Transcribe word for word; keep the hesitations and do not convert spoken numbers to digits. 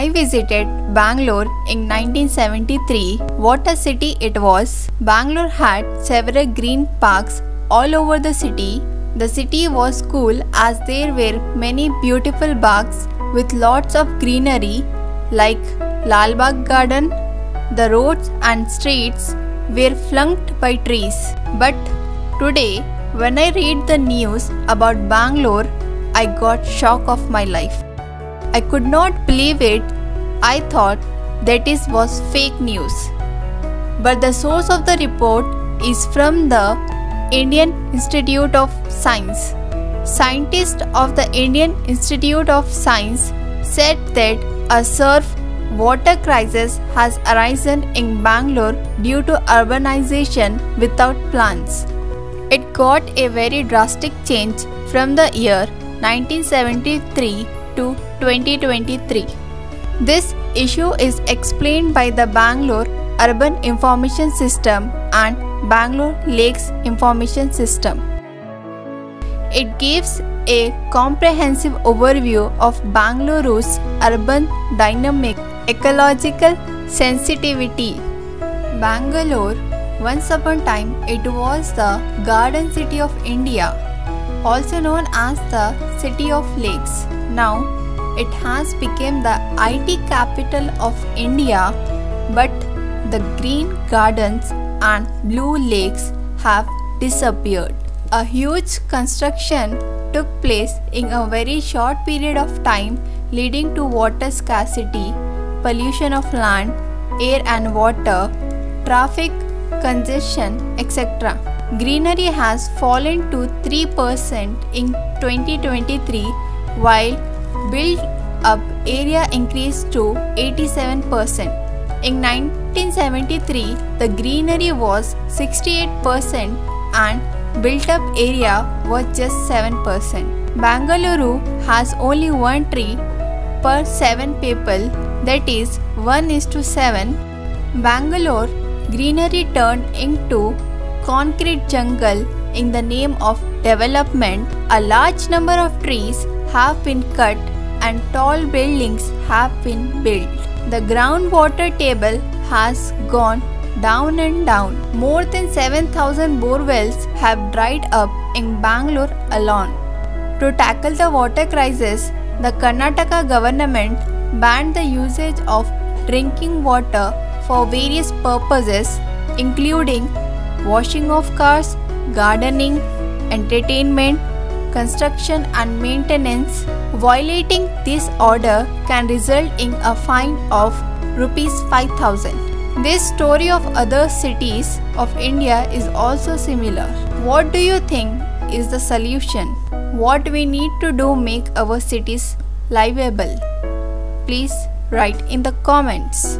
I visited Bangalore in nineteen seventy-three. What a city it was! Bangalore had several green parks all over the city. The city was cool as there were many beautiful parks with lots of greenery like Lalbagh Garden. The roads and streets were flanked by trees. But today, when I read the news about Bangalore, I got shock of my life. I could not believe it. I thought that it was fake news. But the source of the report is from the Indian Institute of Science. Scientists of the Indian Institute of Science said that a surf water crisis has arisen in Bangalore due to urbanization without plans. It got a very drastic change from the year nineteen seventy-three to twenty twenty-three. This issue is explained by the Bangalore Urban Information System and Bangalore Lakes Information System. It gives a comprehensive overview of Bangalore's urban dynamic, ecological sensitivity. Bangalore, once upon a time, it was the Garden City of India, also known as the City of Lakes. Now, it has become the I T capital of India, but the green gardens and blue lakes have disappeared. A huge construction took place in a very short period of time, leading to water scarcity, pollution of land, air and water, traffic congestion, et cetera. Greenery has fallen to three percent in twenty twenty-three, while built-up area increased to eighty-seven percent. In nineteen seventy-three, the greenery was sixty-eight percent and built-up area was just seven percent. Bangalore has only one tree per seven people, that is one is to seven. Bangalore greenery turned into concrete jungle in the name of development. A large number of trees have been cut and tall buildings have been built. The groundwater table has gone down and down. More than seven thousand bore wells have dried up in Bangalore alone. To tackle the water crisis, the Karnataka government banned the usage of drinking water for various purposes, including washing of cars, gardening, entertainment, construction and maintenance. Violating this order can result in a fine of rupees five thousand. This story of other cities of India is also similar. What do you think is the solution? What we need to do make our cities livable? Please write in the comments.